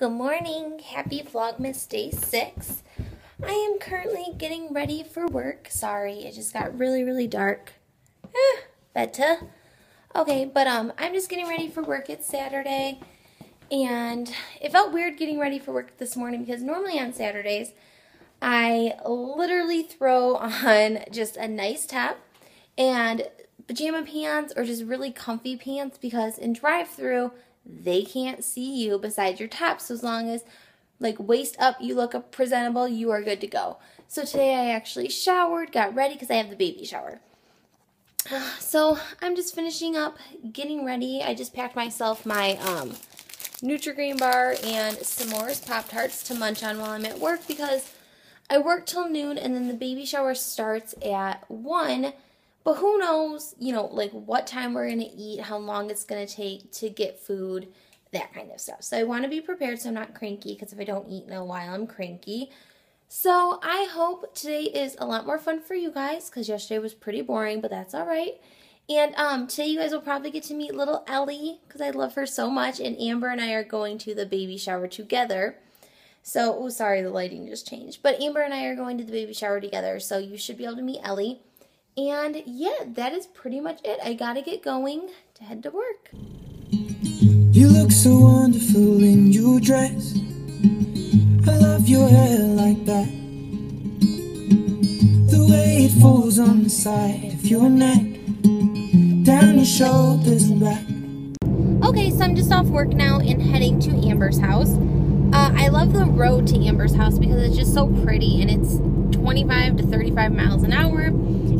Good morning, happy Vlogmas Day 6. I am currently getting ready for work. Sorry, it just got really, really dark. Better. Okay, but I'm just getting ready for work. It's Saturday, and it felt weird getting ready for work this morning because normally on Saturdays, I literally throw on just a nice top and pajama pants or just really comfy pants because in drive-through, they can't see you besides your top. So as long as like waist up, you look up presentable, you are good to go. So today I actually showered, got ready because I have the baby shower. So I'm just finishing up, getting ready. I just packed myself my Nutri-Grain bar and S'mores Pop-Tarts to munch on while I'm at work because I work till noon and then the baby shower starts at 1. But who knows, you know, like what time we're going to eat, how long it's going to take to get food, that kind of stuff. So I want to be prepared so I'm not cranky because if I don't eat in a while, I'm cranky. So I hope today is a lot more fun for you guys because yesterday was pretty boring, but that's all right. And today you guys will probably get to meet little Ellie because I love her so much. And Amber and I are going to the baby shower together. So, oh, sorry, the lighting just changed. But Amber and I are going to the baby shower together, so you should be able to meet Ellie. And yeah, that is pretty much it. I gotta get going to head to work. You look so wonderful in your dress. I love your hair like that. The way it falls on the side of your neck, down your shoulders and back. Okay, so I'm just off work now and heading to Amber's house. I love the road to Amber's house because it's just so pretty and it's 25 to 35 miles an hour.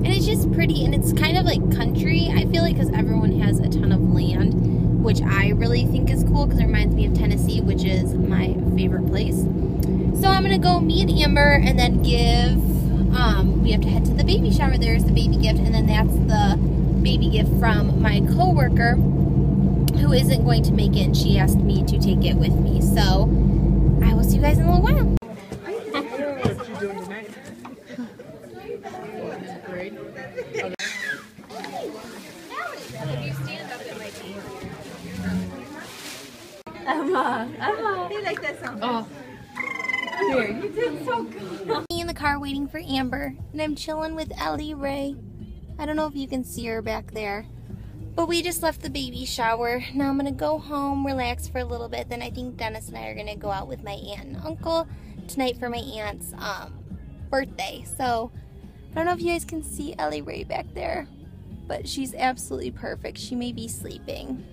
And it's just pretty, and it's kind of like country, I feel like, because everyone has a ton of land, which I really think is cool because it reminds me of Tennessee, which is my favorite place. So I'm going to go meet Amber and then give, we have to head to the baby shower. There's the baby gift, and then that's the baby gift from my coworker who isn't going to make it, and she asked me to take it with me. So I will see you guys in a little while. Great. Okay. If you stand up, it might be. Emma. They like that song. Oh. Here, you did so good. Me in the car waiting for Amber, and I'm chilling with Ellie Ray. I don't know if you can see her back there, but we just left the baby shower. Now I'm gonna go home, relax for a little bit. Then I think Dennis and I are gonna go out with my aunt and uncle tonight for my aunt's birthday. So. I don't know if you guys can see Ellie Ray back there, but she's absolutely perfect. She may be sleeping.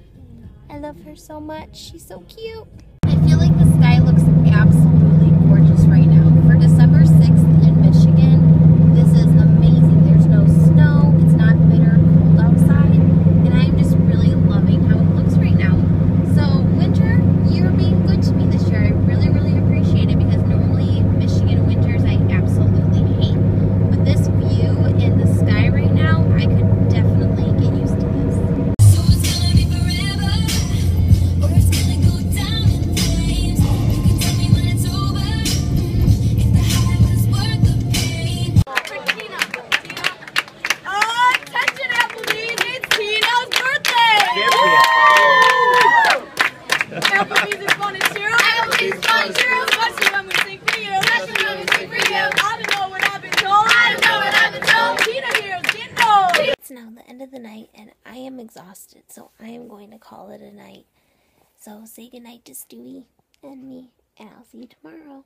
I love her so much. She's so cute. I feel like the sky looks absolutely gorgeous right now. For December 6th in Michigan, this is amazing. There's no snow. It's not bitter cold outside, and I'm just really loving how it looks right now. So winter, you're being good to me this year. I really, really appreciate it because normally Michigan winters I absolutely hate. This view in the sky right now, I could definitely get used to this. So it's gonna be forever, or it's gonna go down in flames. You can tell me when it's over, if the high was worth the pain. For Tina. Oh, attention, Applebee's, it's Tina's birthday! Woo! Applebee's is fun and true. Applebee's fun and true. Especially when we sing for you. Especially when we sing for you. It's now the end of the night and I am exhausted, so I am going to call it a night. So say goodnight to Stewie and me, and I'll see you tomorrow.